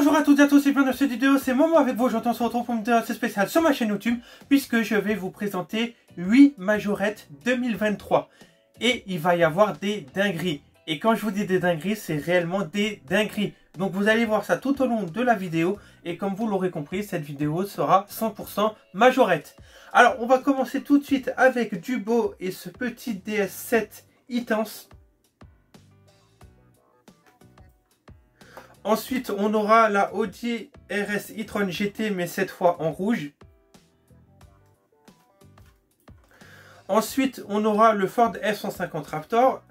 Bonjour à toutes et à tous et bienvenue dans cette vidéo, c'est Momo avec vous. Aujourd'hui on se retrouve pour une vidéo assez spéciale sur ma chaîne YouTube puisque je vais vous présenter 8 Majorette 2023 et il va y avoir des dingueries. Et quand je vous dis des dingueries, c'est réellement des dingueries. Donc vous allez voir ça tout au long de la vidéo et comme vous l'aurez compris, cette vidéo sera 100% Majorette. Alors on va commencer tout de suite avec Dubo et ce petit DS7 E-Tense. Ensuite, on aura la Audi RS e-tron GT, mais cette fois en rouge. Ensuite, on aura le Ford F-150 Raptor.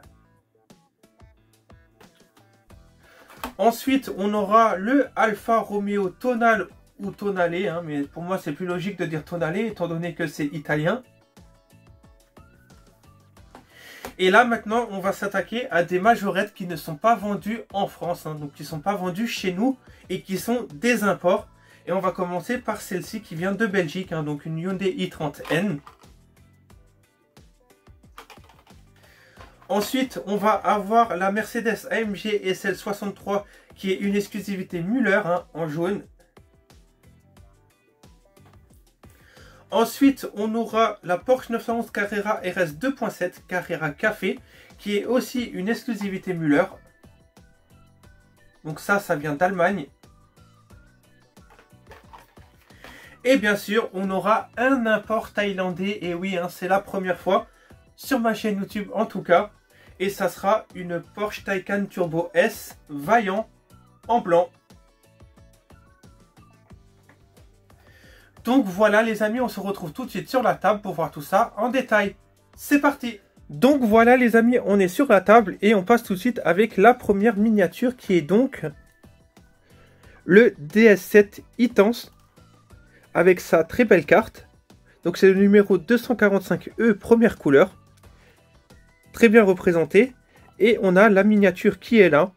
Ensuite, on aura le Alfa Romeo Tonale ou Tonale, hein, mais pour moi, c'est plus logique de dire Tonale, étant donné que c'est italien. Et là, maintenant, on va s'attaquer à des majorettes qui ne sont pas vendues en France, hein, donc qui ne sont pas vendues chez nous et qui sont des imports. Et on va commencer par celle-ci qui vient de Belgique, hein, donc une Hyundai i30N. Ensuite, on va avoir la Mercedes AMG SL63 qui est une exclusivité Müller, hein, en jaune. Ensuite, on aura la Porsche 911 Carrera RS 2.7, Carrera Café, qui est aussi une exclusivité Müller. Donc ça vient d'Allemagne. Et bien sûr, on aura un import thaïlandais, et oui, hein, c'est la première fois, sur ma chaîne YouTube en tout cas. Et ça sera une Porsche Taycan Turbo S, Vaillant, en blanc. Donc voilà les amis, on se retrouve tout de suite sur la table pour voir tout ça en détail. C'est parti. Donc voilà les amis, on est sur la table et on passe tout de suite avec la première miniature qui est donc le DS7 E-Tense avec sa très belle carte. Donc c'est le numéro 245E, première couleur. Très bien représenté. Et on a la miniature qui est là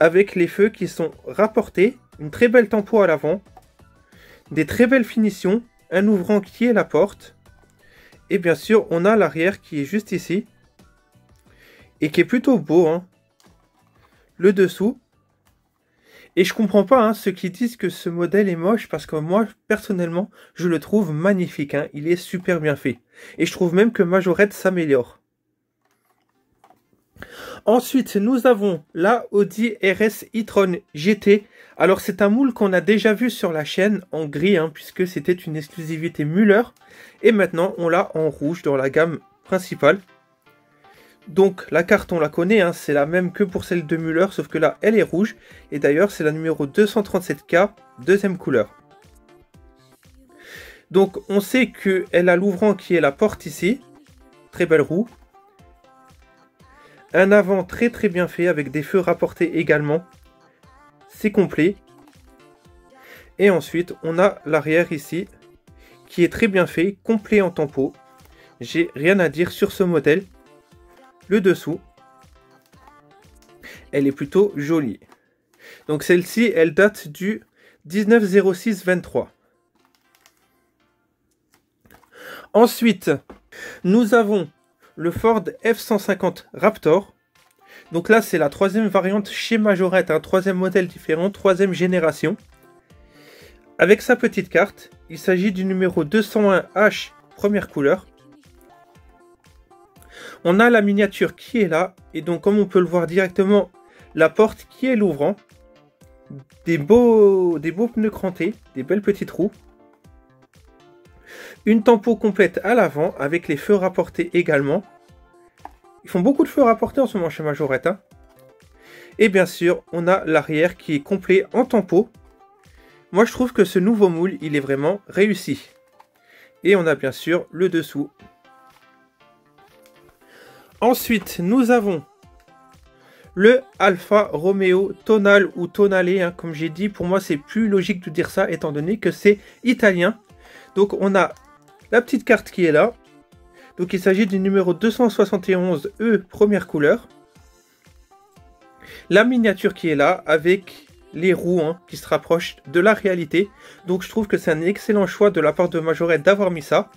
avec les feux qui sont rapportés. Une très belle tempo à l'avant. Des très belles finitions, un ouvrant qui est la porte. Et bien sûr, on a l'arrière qui est juste ici. Et qui est plutôt beau, hein. Le dessous. Et je comprends pas, hein, ceux qui disent que ce modèle est moche, parce que moi, personnellement, je le trouve magnifique, hein. Il est super bien fait. Et je trouve même que Majorette s'améliore. Ensuite, nous avons la Audi RS e-tron GT. Alors, c'est un moule qu'on a déjà vu sur la chaîne en gris, hein, puisque c'était une exclusivité Müller. Et maintenant, on l'a en rouge dans la gamme principale. Donc, la carte, on la connaît, hein, c'est la même que pour celle de Müller, sauf que là, elle est rouge. Et d'ailleurs, c'est la numéro 237K, deuxième couleur. Donc, on sait qu'elle a l'ouvrant qui est la porte ici. Très belle roue. Un avant très bien fait avec des feux rapportés également. C'est complet. Et ensuite, on a l'arrière ici qui est très bien fait, complet en tempo. J'ai rien à dire sur ce modèle. Le dessous, elle est plutôt jolie. Donc celle-ci, elle date du 19-06-23. Ensuite, nous avons le Ford F-150 Raptor. Donc là, c'est la troisième variante chez Majorette, un troisième modèle différent, troisième génération. Avec sa petite carte, il s'agit du numéro 201H, première couleur. On a la miniature qui est là, et donc comme on peut le voir directement, la porte qui est l'ouvrant. Des beaux pneus crantés, des belles petites roues. Une tempo complète à l'avant, avec les feux rapportés également. Ils font beaucoup de feux rapportés en ce moment chez Majorette, hein. Et bien sûr, on a l'arrière qui est complet en tempo. Moi, je trouve que ce nouveau moule, il est vraiment réussi. Et on a bien sûr le dessous. Ensuite, nous avons le Alfa Romeo Tonale ou Tonale, hein, comme j'ai dit. Pour moi, c'est plus logique de dire ça, étant donné que c'est italien. Donc, on a la petite carte qui est là. Donc il s'agit du numéro 271E, première couleur. La miniature qui est là, avec les roues, hein, qui se rapprochent de la réalité. Donc je trouve que c'est un excellent choix de la part de Majorette d'avoir mis ça.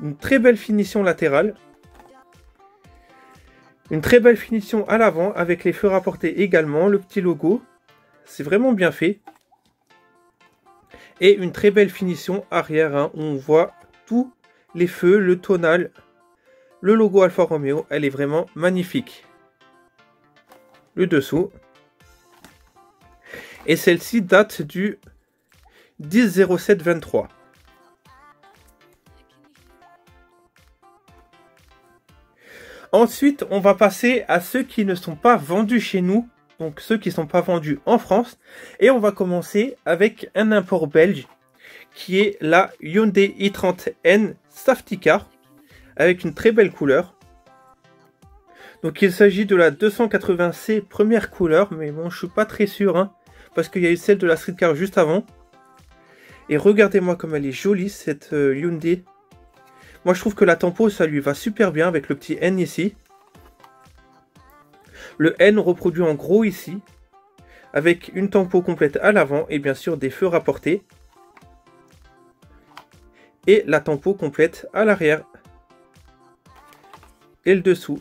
Une très belle finition latérale. Une très belle finition à l'avant, avec les feux rapportés également, le petit logo. C'est vraiment bien fait. Et une très belle finition arrière. Hein. On voit tous les feux, le tonal, le logo Alfa Romeo. Elle est vraiment magnifique. Le dessous. Et celle-ci date du 10-07-23. Ensuite, on va passer à ceux qui ne sont pas vendus chez nous. Donc ceux qui ne sont pas vendus en France. Et on va commencer avec un import belge qui est la Hyundai i30N Safety Car avec une très belle couleur. Donc il s'agit de la 280C première couleur, mais bon je suis pas très sûr hein, parce qu'il y a eu celle de la streetcar juste avant. Et regardez-moi comme elle est jolie cette Hyundai. Moi je trouve que la tempo ça lui va super bien avec le petit N ici. Le N reproduit en gros ici, avec une tempo complète à l'avant et bien sûr des feux rapportés. Et la tempo complète à l'arrière. Et le dessous.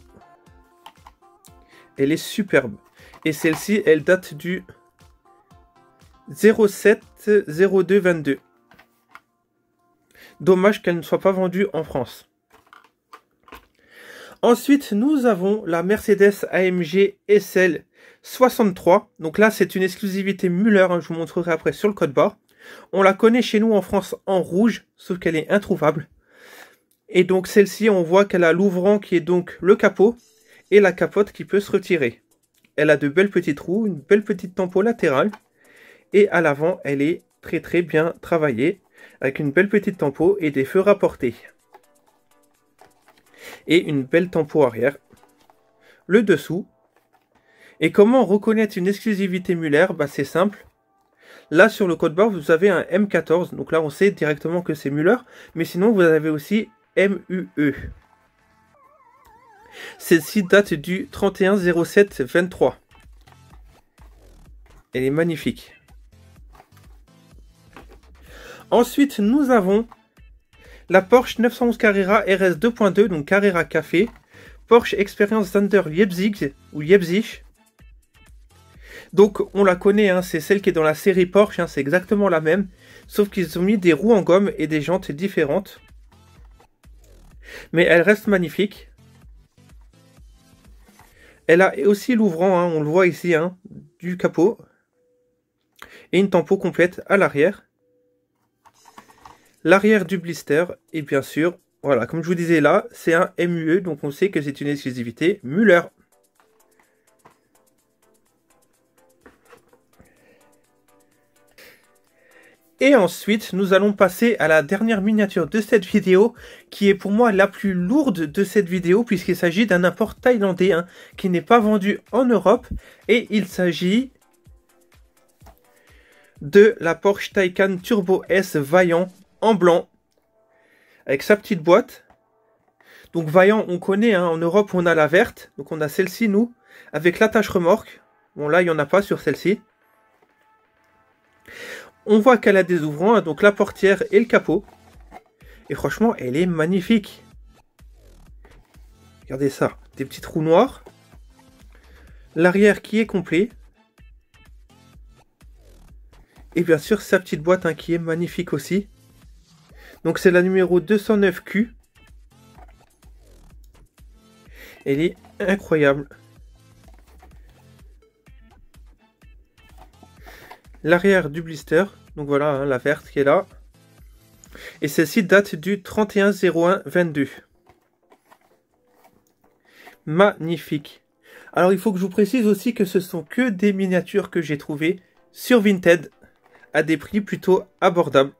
Elle est superbe. Et celle-ci, elle date du 07-02-22. Dommage qu'elle ne soit pas vendue en France. Ensuite, nous avons la Mercedes AMG SL63. Donc là, c'est une exclusivité Müller. Hein, je vous montrerai après sur le code barre. On la connaît chez nous en France en rouge, sauf qu'elle est introuvable. Et donc celle-ci, on voit qu'elle a l'ouvrant qui est donc le capot et la capote qui peut se retirer. Elle a de belles petites roues, une belle petite tempo latérale. Et à l'avant, elle est très très bien travaillée avec une belle petite tempo et des feux rapportés. Et une belle tempo arrière, le dessous. Et comment reconnaître une exclusivité Müller? Bah, c'est simple. Là sur le code barre vous avez un M14, donc là on sait directement que c'est Müller, mais sinon vous avez aussi MUE. Celle-ci date du 31-07-23. Elle est magnifique. Ensuite nous avons la Porsche 911 Carrera RS 2.2, donc Carrera Café, Porsche Experience Thunder Leipzig, ou Leipzig. Donc on la connaît, hein, c'est celle qui est dans la série Porsche, hein, c'est exactement la même, sauf qu'ils ont mis des roues en gomme et des jantes différentes. Mais elle reste magnifique. Elle a aussi l'ouvrant, hein, on le voit ici, hein, du capot. Et une tempo complète à l'arrière. L'arrière du blister, et bien sûr, voilà, comme je vous disais là, c'est un MUE, donc on sait que c'est une exclusivité Müller. Et ensuite, nous allons passer à la dernière miniature de cette vidéo, qui est pour moi la plus lourde de cette vidéo, puisqu'il s'agit d'un import thaïlandais, hein, qui n'est pas vendu en Europe, et il s'agit de la Porsche Taycan Turbo S Vaillant, en blanc, avec sa petite boîte. Donc Vaillant, on connaît, hein, en Europe on a la verte, donc on a celle-ci nous, avec l'attache remorque. Bon là il n'y en a pas sur celle-ci. On voit qu'elle a des ouvrants, hein, donc la portière et le capot. Et franchement elle est magnifique. Regardez ça, des petits trous noirs. L'arrière qui est complet. Et bien sûr sa petite boîte, hein, qui est magnifique aussi. Donc c'est la numéro 209Q. Elle est incroyable. L'arrière du blister. Donc voilà, hein, la verte qui est là. Et celle-ci date du 31-01-22. Magnifique. Alors il faut que je vous précise aussi que ce sont que des miniatures que j'ai trouvées sur Vinted. À des prix plutôt abordables.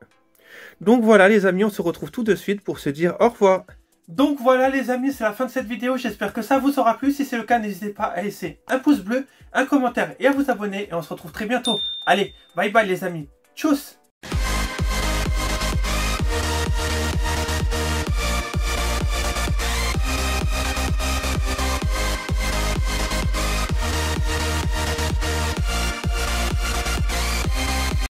Donc voilà les amis, on se retrouve tout de suite pour se dire au revoir. Donc voilà les amis, c'est la fin de cette vidéo, j'espère que ça vous aura plu. Si c'est le cas, n'hésitez pas à laisser un pouce bleu, un commentaire et à vous abonner. Et on se retrouve très bientôt. Allez, bye bye les amis, tchuss.